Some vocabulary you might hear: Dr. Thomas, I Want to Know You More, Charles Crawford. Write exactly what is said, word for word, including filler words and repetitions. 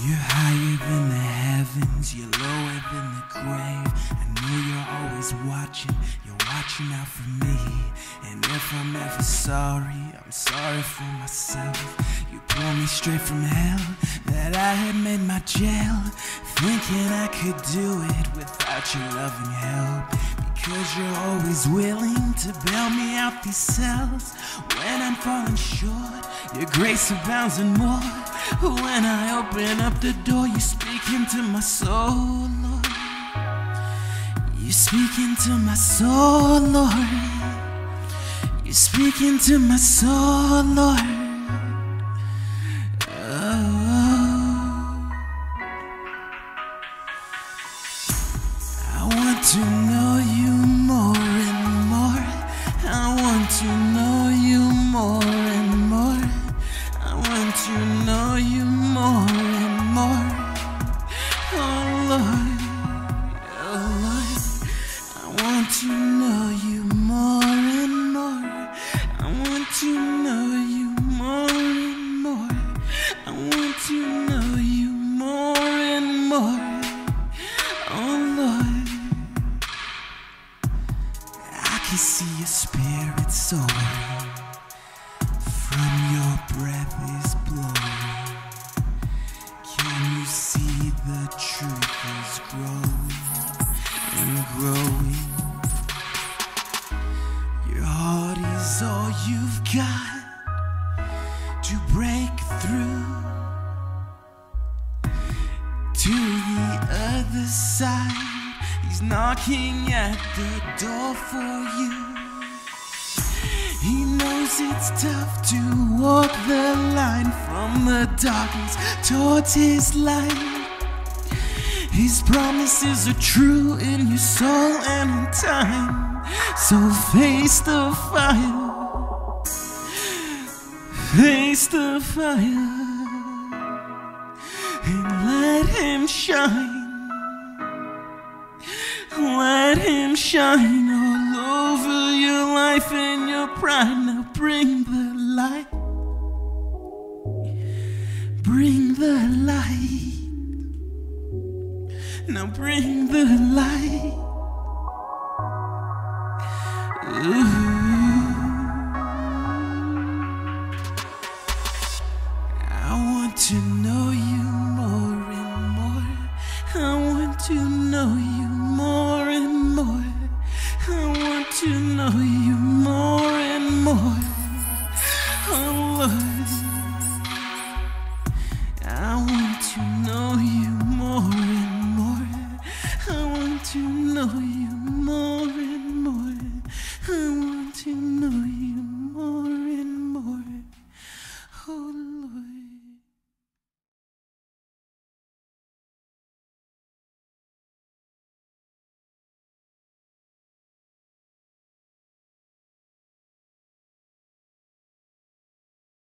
You're higher than the heavens, you're lower than the grave. I know you're always watching, you're watching out for me. And if I'm ever sorry, I'm sorry for myself. You pulled me straight from hell, that I had made my jail, thinking I could do it without your loving help. Because you're always willing to bail me out these cells. When I'm falling short, your grace abounds and more. When I open up the door, you speak into my soul, Lord. You speak into my soul, Lord. You speak into my soul, Lord. Oh, I want to know you more and more. I want to know you more and more. I want to know you more and more. Oh Lord, oh Lord, I want to know you more and more. I want to know you more and more. I want to know you more and more. Oh Lord, I can see your spirit soaring. From your breath is blowing. Can you see the truth is growing and growing? Your heart is all you've got to break through to the other side. He's knocking at the door for you. He knows it's tough to walk the line from the darkness towards his light. His promises are true in your soul and in time. So face the fire. Face the fire. And let him shine. Let him shine all over your life and pride. Now bring the light, bring the light, now bring the light. Ooh. I want to know you more and more. I want to know you